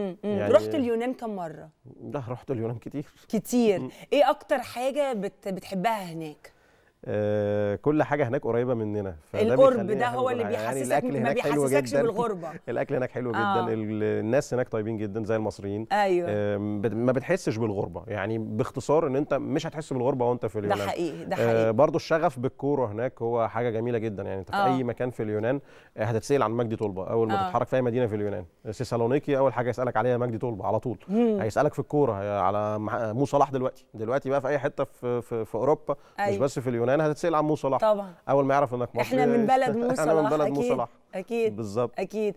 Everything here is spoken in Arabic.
يعني رحت اليونان كم مرة؟ لا رحت اليونان كتير. ايه اكتر حاجة بتحبها هناك؟ كل حاجة هناك قريبة مننا، القرب ده هو اللي بيحسسك، يعني ما بيحسسكش بالغربة. الأكل هناك حلو جدا، الناس هناك طيبين جدا زي المصريين. أيوة. ما بتحسش بالغربة، يعني باختصار إن أنت مش هتحس بالغربة وأنت في اليونان. ده حقيقي، ده حقيقي. برضه الشغف بالكورة هناك هو حاجة جميلة جدا، يعني أنت في أي مكان في اليونان هتتسأل عن مجدي طلبه أول ما تتحرك في أي مدينة في اليونان. سيسالونيكيا أول حاجة يسألك عليها مجدي طلبه على طول. هيسألك في الكورة على موصلح دلوقتي بقى في أي حتة في أوروبا، مش بس في اليونان. أنا هتتسأل عن موصلح طبعا، أول ما يعرف إنك مصري. إحنا من بلد موصلح. أكيد بالظبط. أكيد.